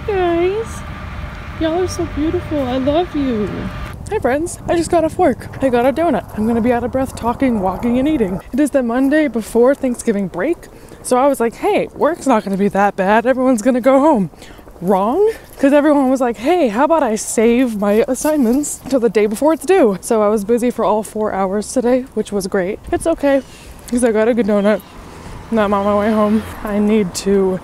Hey guys, y'all are so beautiful. I love you. Hi friends, I just got off work. I got a donut. I'm gonna be out of breath talking, walking, and eating. It is the Monday before Thanksgiving break, so I was like, hey, work's not gonna be that bad. Everyone's gonna go home. Wrong, because everyone was like, hey, how about I save my assignments till the day before it's due? So I was busy for all 4 hours today, which was great. It's okay, because I got a good donut and I'm on my way home. I need to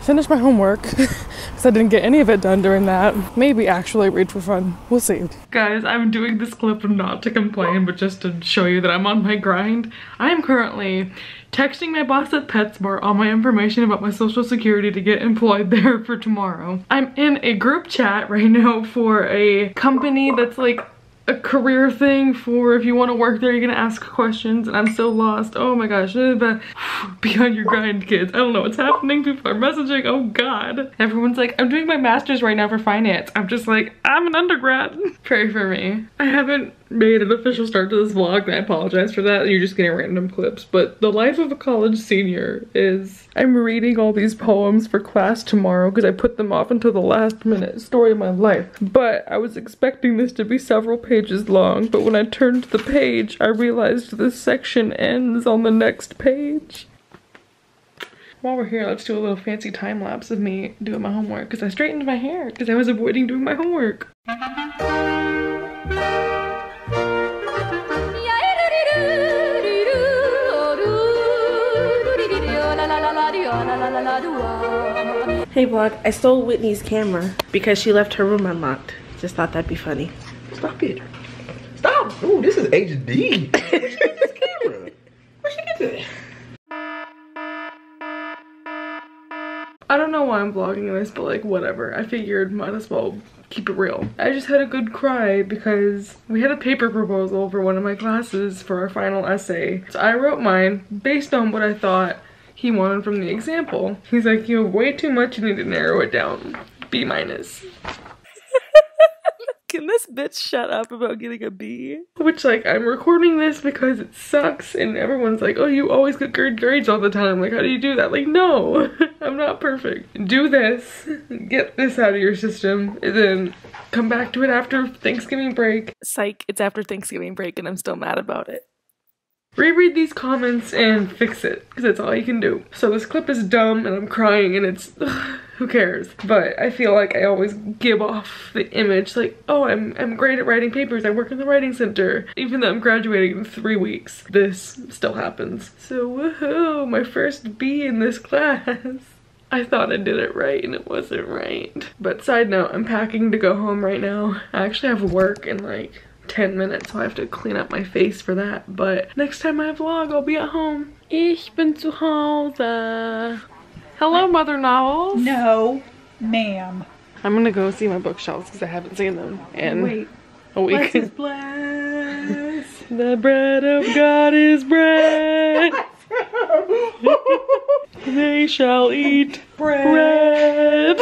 finish my homework because I didn't get any of it done during that. Maybe actually read for fun. We'll see. Guys, I'm doing this clip not to complain, but just to show you that I'm on my grind. I am currently texting my boss at PetSmart all my information about my social security to get employed there for tomorrow. I'm in a group chat right now for a company that's like a career thing for if you want to work there, you're gonna ask questions, and I'm so lost. Oh my gosh. Be on your grind, kids. I don't know what's happening. People are messaging. Oh god. Everyone's like, I'm doing my master's right now for finance. I'm just like, I'm an undergrad. Pray for me. I haven't made an official start to this vlog, and I apologize for that. You're just getting random clips, but the life of a college senior is I'm reading all these poems for class tomorrow because I put them off until the last minute. Story of my life. But I was expecting this to be several pages long, but when I turned the page, I realized this section ends on the next page. While we're here, let's do a little fancy time lapse of me doing my homework, because I straightened my hair because I was avoiding doing my homework. Hey vlog, I stole Whitney's camera because she left her room unlocked. Just thought that'd be funny. Stop it. Stop. Ooh, this is HD. Where'd she get this camera? Where'd she get this? I don't know why I'm vlogging this, but like whatever. I figured might as well keep it real. I just had a good cry because we had a paper proposal for one of my classes for our final essay. So I wrote mine based on what I thought he wanted from the example. He's like, you have way too much, you need to narrow it down. B-. Can this bitch shut up about getting a B? Which, like, I'm recording this because it sucks and everyone's like, oh, you always get good grades all the time. Like, how do you do that? Like, no, I'm not perfect. Do this, get this out of your system, and then come back to it after Thanksgiving break. Psych, it's after Thanksgiving break and I'm still mad about it. Reread these comments and fix it, because that's all you can do. So this clip is dumb and I'm crying and it's, ugh, who cares? But I feel like I always give off the image like, oh, I'm great at writing papers, I work in the writing center. Even though I'm graduating in 3 weeks, this still happens. So woohoo, my first B in this class. I thought I did it right and it wasn't right. But side note, I'm packing to go home right now. I actually have work in like 10 minutes, so I have to clean up my face for that, but next time I vlog, I'll be at home. Ich bin zu Hause. Hello, Mother Novels. No, ma'am. I'm gonna go see my bookshelves because I haven't seen them in a week. Bless is bless. The bread of God is bread. They shall eat bread.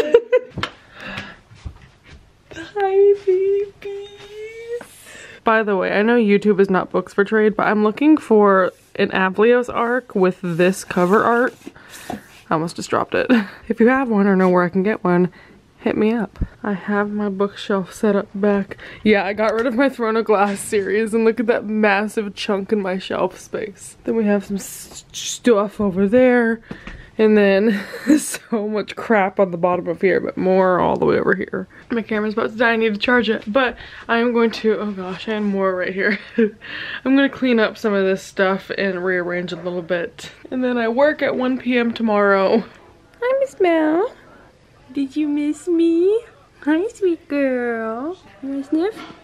Bye, baby. By the way, I know YouTube is not books for trade, but I'm looking for an Avlios arc with this cover art. I almost just dropped it. If you have one or know where I can get one, hit me up. I have my bookshelf set up back. Yeah, I got rid of my Throne of Glass series and look at that massive chunk in my shelf space. Then we have some stuff over there. And then so much crap on the bottom of here, but more all the way over here. My camera's about to die, I need to charge it. But I'm going to, oh gosh, and more right here. I'm gonna clean up some of this stuff and rearrange a little bit. And then I work at 1 p.m. tomorrow. Hi, Miss Mel. Did you miss me? Hi, sweet girl. You wanna sniff?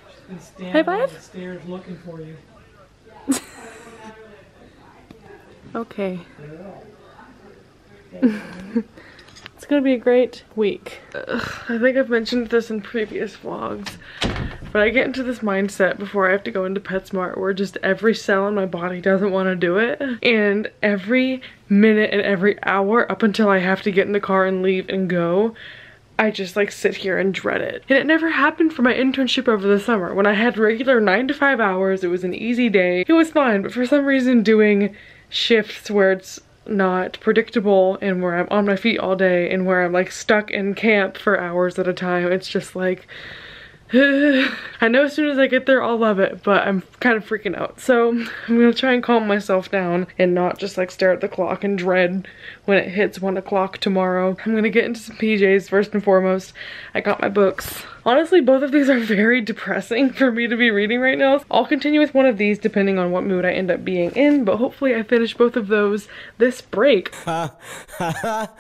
High five? Stairs looking for you. Okay. It's gonna be a great week. I think I've mentioned this in previous vlogs, but I get into this mindset before I have to go into PetSmart where just every cell in my body doesn't want to do it, and every minute and every hour up until I have to get in the car and leave and go, I just like sit here and dread it. And it never happened for my internship over the summer when I had regular 9 to 5 hours. It was an easy day, it was fine, but for some reason doing shifts where it's not predictable and where I'm on my feet all day and where I'm like stuck in camp for hours at a time. It's just like, I know as soon as I get there I'll love it, but I'm kind of freaking out. So I'm gonna try and calm myself down and not just like stare at the clock and dread when it hits 1 o'clock tomorrow. I'm gonna get into some PJs first and foremost. I got my books. Honestly, both of these are very depressing for me to be reading right now. I'll continue with one of these depending on what mood I end up being in, but hopefully I finish both of those this break. A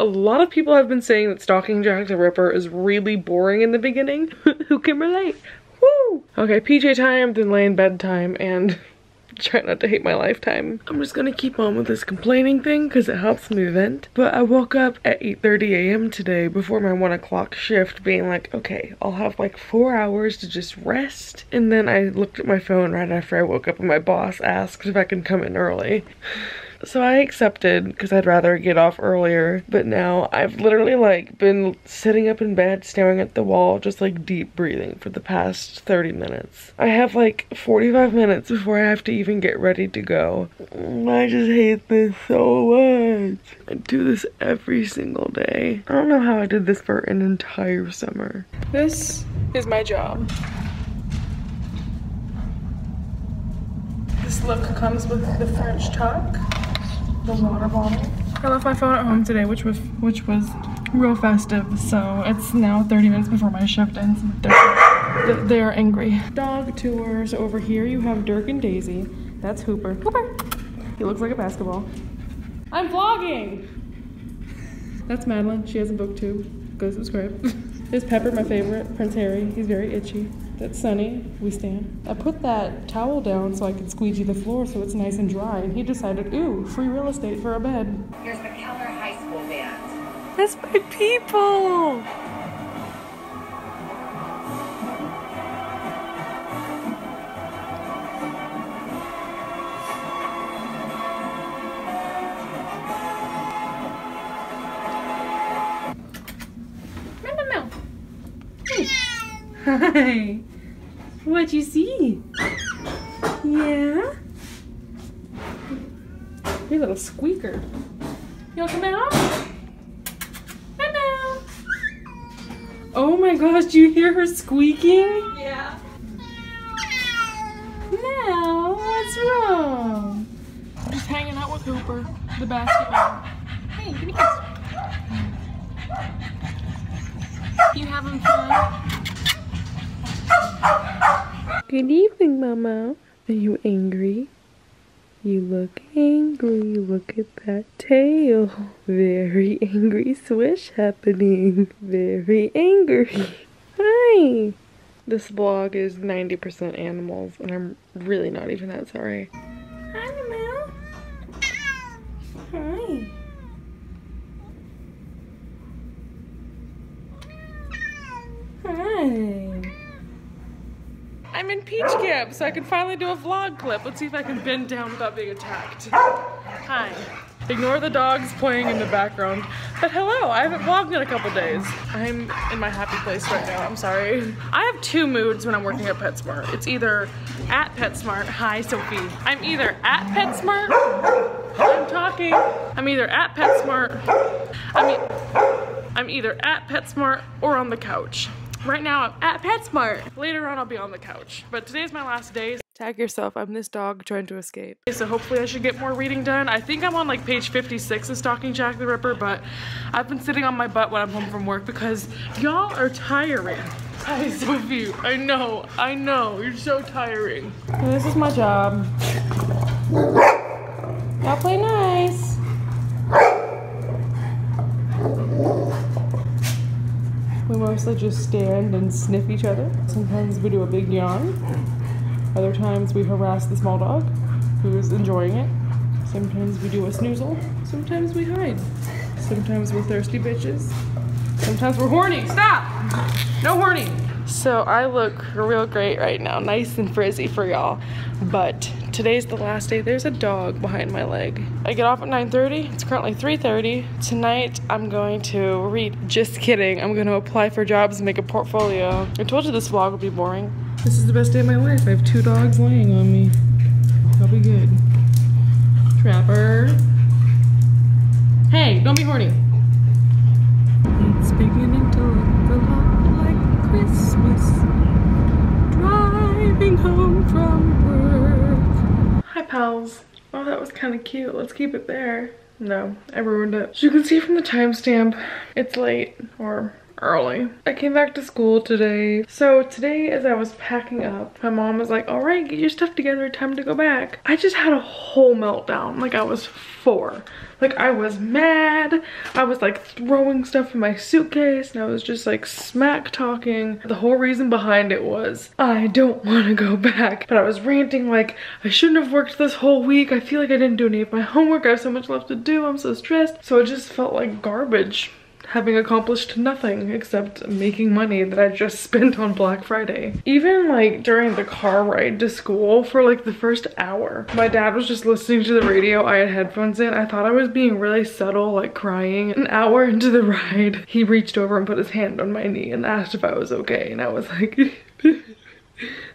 lot of people have been saying that Stalking Jack the Ripper is really boring in the beginning. Who can relate? Woo! Okay, PJ time, then lay in bed time, and try not to hate my lifetime. I'm just gonna keep on with this complaining thing because it helps me vent. But I woke up at 8:30 a.m. today before my 1 o'clock shift being like, okay, I'll have like 4 hours to just rest. And then I looked at my phone right after I woke up and my boss asked if I can come in early. So I accepted because I'd rather get off earlier, but now I've literally like been sitting up in bed staring at the wall just like deep breathing for the past 30 minutes. I have like 45 minutes before I have to even get ready to go. I just hate this so much. I do this every single day. I don't know how I did this for an entire summer. This is my job. This look comes with the French tuck. The water bottle. I left my phone at home today, which was real festive, so it's now 30 minutes before my shift ends. They're angry. Dog tours over here. You have Dirk and Daisy. That's Hooper. Hooper! He looks like a basketball. I'm vlogging! That's Madeline. She has a BookTube. Go subscribe. There's Pepper, my favorite. Prince Harry. He's very itchy. That's Sunny. We stand. I put that towel down so I could squeegee the floor so it's nice and dry, and he decided, ooh, free real estate for a bed. Here's the Keller High School band. That's my people! Hi. What'd you see? Yeah? You little squeaker. You wanna come out? Hello! Oh my gosh, do you hear her squeaking? Yeah. No, what's wrong? I'm just hanging out with Hooper, the basketball. Hey, give me a kiss. You having fun? Good evening, Mama. Are you angry? You look angry. Look at that tail. Very angry swish happening. Very angry. Hi. This vlog is 90% animals, and I'm really not even that sorry. Hi, Mama. Hi. Hi. I'm in Peach Camp, so I can finally do a vlog clip. Let's see if I can bend down without being attacked. Hi. Ignore the dogs playing in the background. But hello, I haven't vlogged in a couple days. I'm in my happy place right now, I'm sorry. I have two moods when I'm working at PetSmart. It's either at PetSmart, hi Sophie. I'm either at PetSmart, I'm talking. I'm either at PetSmart, I'm either at PetSmart or on the couch. Right now, I'm at PetSmart. Later on, I'll be on the couch. But today's my last day. Tag yourself. I'm this dog trying to escape. Okay, so hopefully I should get more reading done. I think I'm on like page 56 of Stalking Jack the Ripper, but I've been sitting on my butt when I'm home from work because y'all are tiring. Hi, Sophie. I know. You're so tiring. This is my job. Y'all play nice. We mostly just stand and sniff each other. Sometimes we do a big yawn. Other times we harass the small dog who's enjoying it. Sometimes we do a snoozle. Sometimes we hide. Sometimes we're thirsty bitches. Sometimes we're horny. Stop! No horny! So I look real great right now. Nice and frizzy for y'all. But today's the last day. There's a dog behind my leg. I get off at 9:30. It's currently 3:30. Tonight, I'm going to read. Just kidding. I'm going to apply for jobs and make a portfolio. I told you this vlog would be boring. This is the best day of my life. I have two dogs laying on me. I'll be good. Trevor. Hey, don't be horny. It's beginning to look a lot like Christmas. Driving home from work. Hi, pals. Oh, that was kind of cute. Let's keep it there. No, I ruined it. As you can see from the timestamp, it's late or early. I came back to school today. So today, as I was packing up, my mom was like, all right, get your stuff together, time to go back. I just had a whole meltdown. Like I was four. Like I was mad. I was like throwing stuff in my suitcase and I was just like smack talking. The whole reason behind it was I don't want to go back. But I was ranting like I shouldn't have worked this whole week. I feel like I didn't do any of my homework. I have so much left to do. I'm so stressed. So it just felt like garbage, having accomplished nothing except making money that I just spent on Black Friday. Even like during the car ride to school for like the first hour, my dad was just listening to the radio. I had headphones in. I thought I was being really subtle, like crying. An hour into the ride, he reached over and put his hand on my knee and asked if I was okay. And I was like,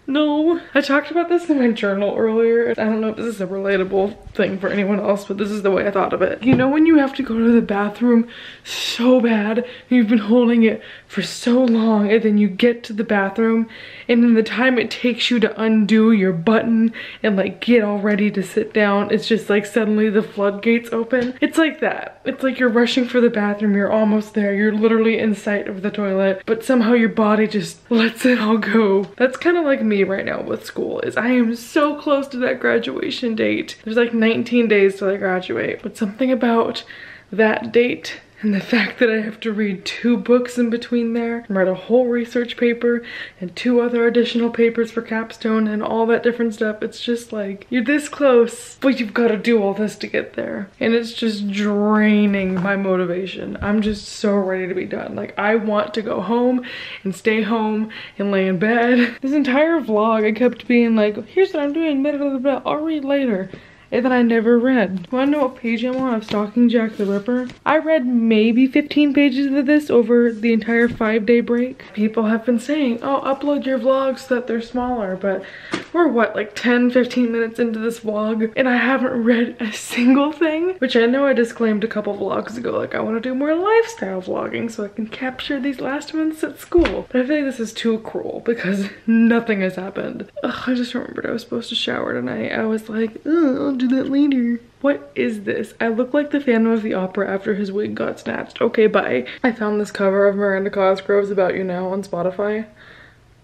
no. I talked about this in my journal earlier. I don't know if this is a relatable thing for anyone else, but this is the way I thought of it. You know when you have to go to the bathroom so bad, and you've been holding it for so long, and then you get to the bathroom, and in the time it takes you to undo your button and like get all ready to sit down, it's just like suddenly the floodgates open. It's like that. It's like you're rushing for the bathroom, you're almost there, you're literally in sight of the toilet, but somehow your body just lets it all go. That's kind of like me right now with school. Is I am so close to that graduation date. There's like 19 days till I graduate, but something about that date and the fact that I have to read 2 books in between there and write a whole research paper and 2 other additional papers for capstone and all that different stuff. It's just like, you're this close, but you've got to do all this to get there. And it's just draining my motivation. I'm just so ready to be done. Like I want to go home and stay home and lay in bed. This entire vlog, I kept being like, here's what I'm doing, blah, blah, blah, I'll read later. And then I never read. Wanna know what page I'm on of Stalking Jack the Ripper? I read maybe 15 pages of this over the entire 5-day break. People have been saying, oh, upload your vlogs so that they're smaller, but we're what, like 10, 15 minutes into this vlog and I haven't read a single thing, which I know I disclaimed a couple vlogs ago, like I wanna do more lifestyle vlogging so I can capture these last months at school. But I feel like this is too cruel because nothing has happened. Ugh, I just remembered I was supposed to shower tonight. I was like, ugh, do that later. What is this? I look like the Phantom of the Opera after his wig got snatched. Okay, bye. I found this cover of Miranda Cosgrove's About You Now on Spotify.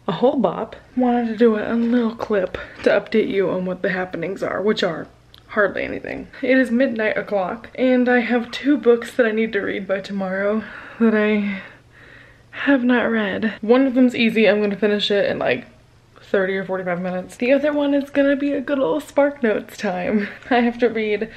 A whole bop. Wanted to do a little clip to update you on what the happenings are, which are hardly anything. It is midnight o'clock and I have 2 books that I need to read by tomorrow that I have not read. One of them's easy. I'm gonna finish it in like 30 or 45 minutes. The other one is gonna be a good old Spark Notes time. I have to read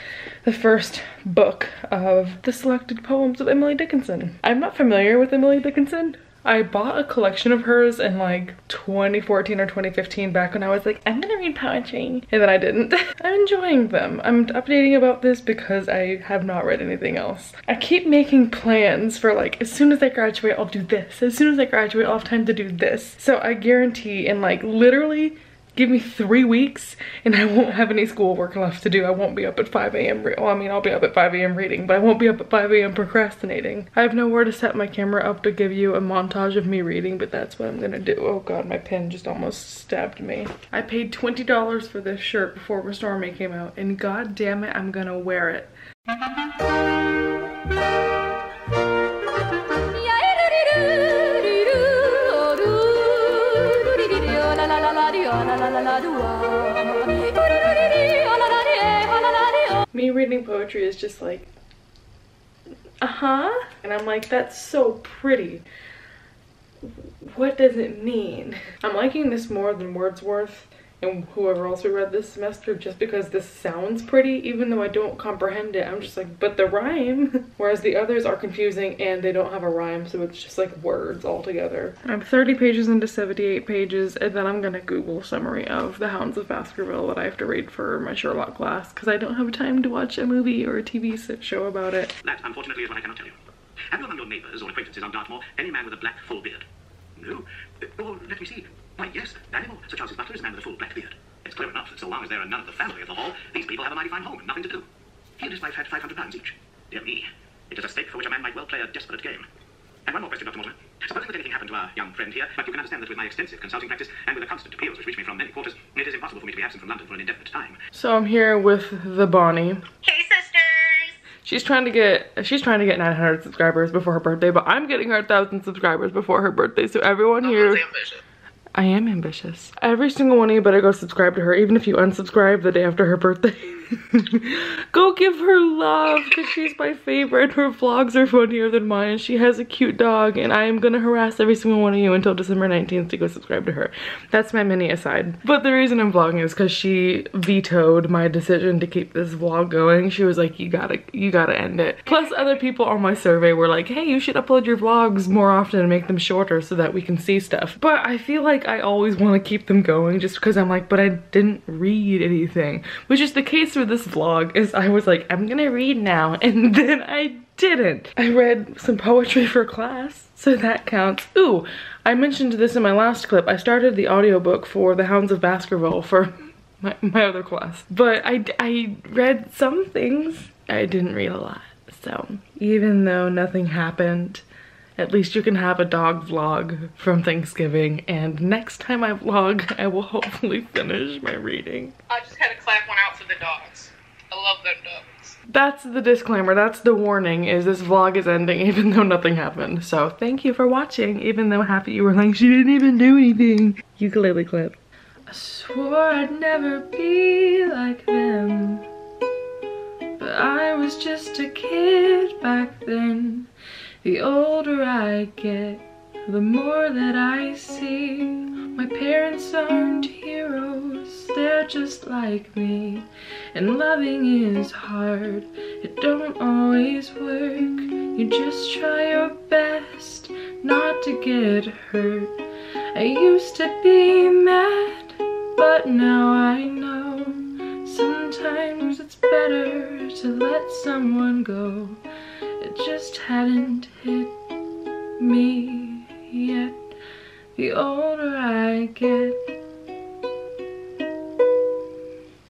the first book of the selected poems of Emily Dickinson. I'm not familiar with Emily Dickinson. I bought a collection of hers in like 2014 or 2015 back when I was like, I'm gonna read poetry. And then I didn't. I'm enjoying them. I'm updating about this because I have not read anything else. I keep making plans for like, as soon as I graduate, I'll do this. As soon as I graduate, I'll have time to do this. So I guarantee in like literally give me 3 weeks and I won't have any schoolwork left to do. I won't be up at 5 a.m. Well, I mean, I'll be up at 5 a.m. reading, but I won't be up at 5 a.m. procrastinating. I have nowhere to set my camera up to give you a montage of me reading, but that's what I'm gonna do. Oh God, my pen just almost stabbed me. I paid $20 for this shirt before Restore Me came out, and God damn it, I'm gonna wear it. Me reading poetry is just like, uh-huh. And I'm like, that's so pretty. What does it mean? I'm liking this more than Wordsworth and whoever else we read this semester just because this sounds pretty, even though I don't comprehend it. I'm just like, but the rhyme. Whereas the others are confusing and they don't have a rhyme, so it's just like words altogether. I'm 30 pages into 78 pages, and then I'm gonna Google summary of The Hounds of Baskerville that I have to read for my Sherlock class because I don't have time to watch a movie or a TV show about it. That, unfortunately, is what I cannot tell you. Have you among your neighbors or acquaintances on Dartmoor any man with a black full beard? No. Or let me see. Why, yes, Barrymore. Sir Charles's butler is a man with a full black beard. It's clear enough that so long as there are none of the family of the hall, these people have a mighty fine home and nothing to do. He and his wife had £500 each. Dear me, it is a stake for which a man might well play a desperate game. And one more question, Dr. Mortimer. Supposing that anything happened to our young friend here, but you can understand that with my extensive consulting practice and with the constant appeals which reach me from many quarters, it is impossible for me to be absent from London for an indefinite time. So I'm here with the Bonnie. Hey, sisters! She's trying to get 900 subscribers before her birthday, but I'm getting her 1,000 subscribers before her birthday. So everyone here. I am ambitious. Every single one of you better go subscribe to her, even if you unsubscribe the day after her birthday. Go give her love, because she's my favorite. Her vlogs are funnier than mine, and she has a cute dog, and I am going to harass every single one of you until December 19th to go subscribe to her. That's my mini aside. But the reason I'm vlogging is because she vetoed my decision to keep this vlog going. She was like, you gotta end it. Plus, other people on my survey were like, hey, you should upload your vlogs more often and make them shorter so that we can see stuff. But I feel like I always want to keep them going just because I'm like, but I didn't read anything, which is the case with this vlog. Is I was like, I'm gonna read now, and then I didn't. I read some poetry for class, so that counts. Ooh, I mentioned this in my last clip. I started the audiobook for The Hounds of Baskerville for my other class, but I read some things. I didn't read a lot, so even though nothing happened, at least you can have a dog vlog from Thanksgiving, and next time I vlog, I will hopefully finish my reading. I just had to clap one out for the dogs. I love them dogs. That's the disclaimer, that's the warning, is this vlog is ending even though nothing happened. So thank you for watching, even though half of you were like, she didn't even do anything. Ukulele clip. I swore I'd never be like them, but I was just a kid back then. The older I get, the more that I see. My parents aren't heroes, they're just like me. And loving is hard, it don't always work. You just try your best not to get hurt. I used to be mad, but now I know. Sometimes it's better to let someone go. It just hadn't hit me yet. The older I get,